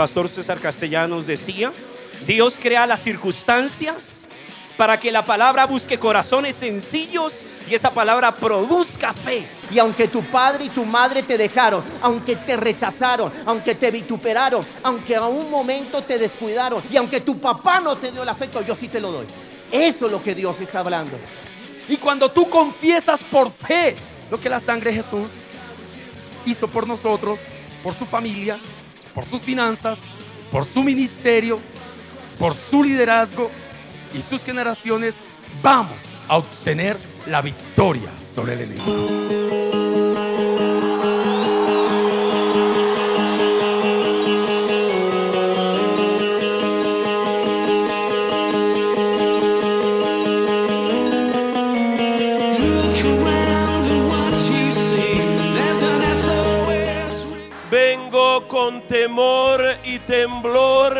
pastor César Castellanos decía, Dios crea las circunstancias para que la palabra busque corazones sencillos y esa palabra produzca fe. Y aunque tu padre y tu madre te dejaron, aunque te rechazaron, aunque te vituperaron, aunque a un momento te descuidaron y aunque tu papá no te dio el afecto, yo sí te lo doy. Eso es lo que Dios está hablando. Y cuando tú confiesas por fe lo que la sangre de Jesús hizo por nosotros, por su familia, por sus finanzas, por su ministerio, por su liderazgo y sus generaciones, vamos a obtener la victoria sobre el enemigo. Con temor y temblor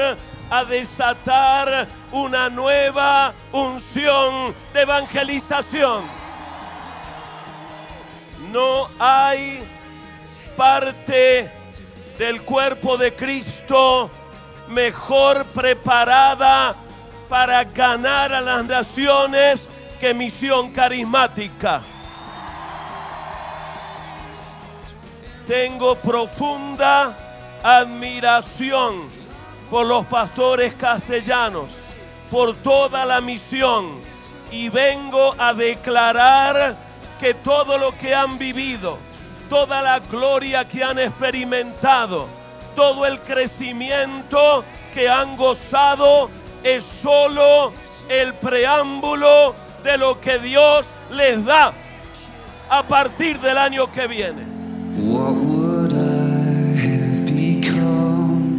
a desatar una nueva unción de evangelización. No hay parte del cuerpo de Cristo mejor preparada para ganar a las naciones que Misión Carismática. Tengo profunda admiración por los pastores castellanos, por toda la misión, y vengo a declarar que todo lo que han vivido, toda la gloria que han experimentado, todo el crecimiento que han gozado es solo el preámbulo de lo que Dios les da a partir del año que viene. What would I have become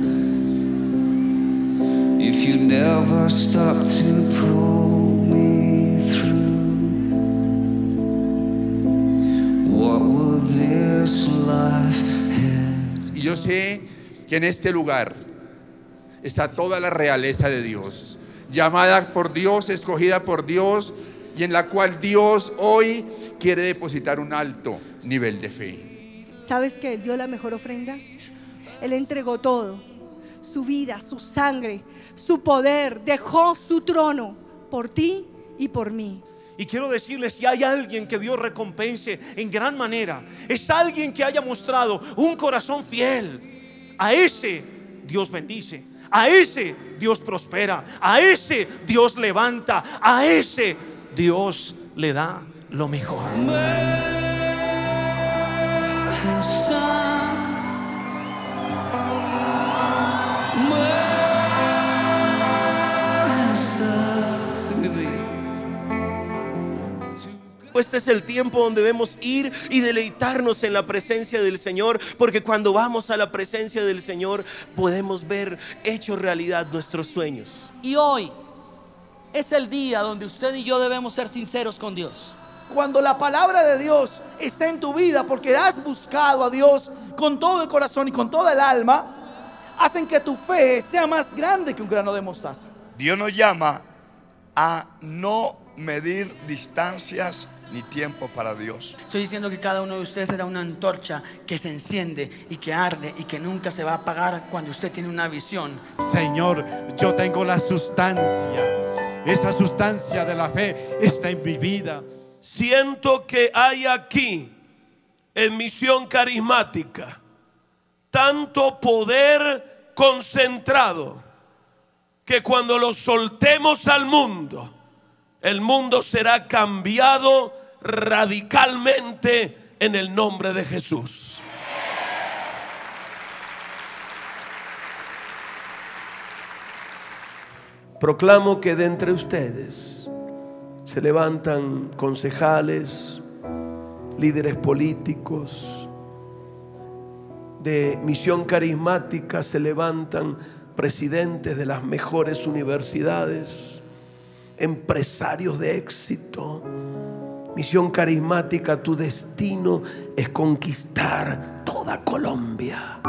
if you never stopped to pull me through? What would this life have? Yo sé que en este lugar está toda la realeza de Dios, llamada por Dios, escogida por Dios, y en la cual Dios hoy quiere depositar un alto nivel de fe. ¿Sabes que Él dio la mejor ofrenda? Él entregó todo, su vida, su sangre, su poder, dejó su trono por ti y por mí. Y quiero decirles, si hay alguien que Dios recompense en gran manera, es alguien que haya mostrado un corazón fiel, a ese Dios bendice, a ese Dios prospera, a ese Dios levanta, a ese Dios le da lo mejor. Este es el tiempo donde debemos ir y deleitarnos en la presencia del Señor, porque cuando vamos a la presencia del Señor podemos ver hecho realidad nuestros sueños. Y hoy es el día donde usted y yo debemos ser sinceros con Dios. Cuando la palabra de Dios está en tu vida, porque has buscado a Dios con todo el corazón y con toda el alma, hacen que tu fe sea más grande que un grano de mostaza. Dios nos llama a no medir distancias ni tiempo para Dios. Estoy diciendo que cada uno de ustedes será una antorcha que se enciende y que arde y que nunca se va a apagar cuando usted tiene una visión. Señor, yo tengo la sustancia. Esa sustancia de la fe está en mi vida. Siento que hay aquí, en Misión Carismática, tanto poder concentrado que cuando lo soltemos al mundo, el mundo será cambiado radicalmente en el nombre de Jesús. Proclamo que de entre ustedes se levantan concejales, líderes políticos, de Misión Carismática se levantan presidentes de las mejores universidades, empresarios de éxito. Misión Carismática, tu destino es conquistar toda Colombia.